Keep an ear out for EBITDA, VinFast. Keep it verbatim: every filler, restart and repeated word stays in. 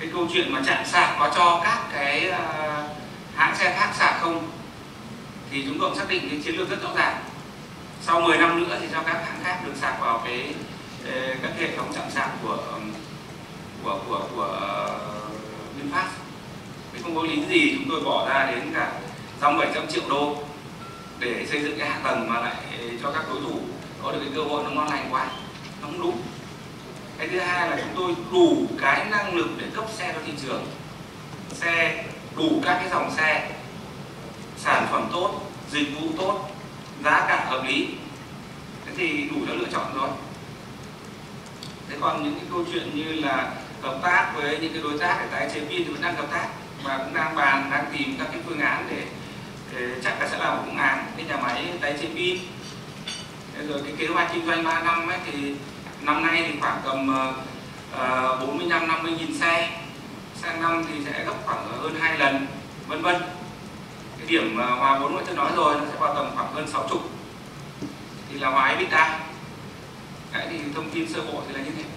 cái câu chuyện mà chặn sạc có cho các cái uh, hãng xe khác sạc không, thì chúng tôi xác định cái chiến lược rất rõ ràng. Sau mười năm nữa thì cho các hãng khác được sạc vào cái các hệ thống chặn sạc của của của của VinFast. Thì không có lý gì chúng tôi bỏ ra đến cả dòng bảy trăm triệu đô để xây dựng cái hạ tầng mà lại cho các đối thủ có được cái cơ hội nó ngon lành quá, nó không đúng. Cái thứ hai là chúng tôi đủ cái năng lực để cấp xe cho thị trường, xe đủ các cái dòng xe, sản phẩm tốt, dịch vụ tốt, giá cả hợp lý, thế thì đủ cho lựa chọn rồi. Thế còn những cái câu chuyện như là hợp tác với những cái đối tác để tái chế pin thì vẫn đang hợp tác và cũng đang bàn, đang tìm các cái phương án để, để chắc là sẽ là một phương án cái nhà máy tái chế pin. Rồi cái kế hoạch kinh doanh ba năm ấy, thì năm nay thì khoảng tầm uh, bốn mươi lăm đến năm mươi nghìn xe, sang năm thì sẽ gấp khoảng hơn hai lần, vân vân. Cái điểm uh, hòa vốn mà tôi nói rồi nó sẽ vào tầm khoảng hơn sáu mươi thì là hòa EBITDA. Cái thì thông tin sơ bộ thì là như thế.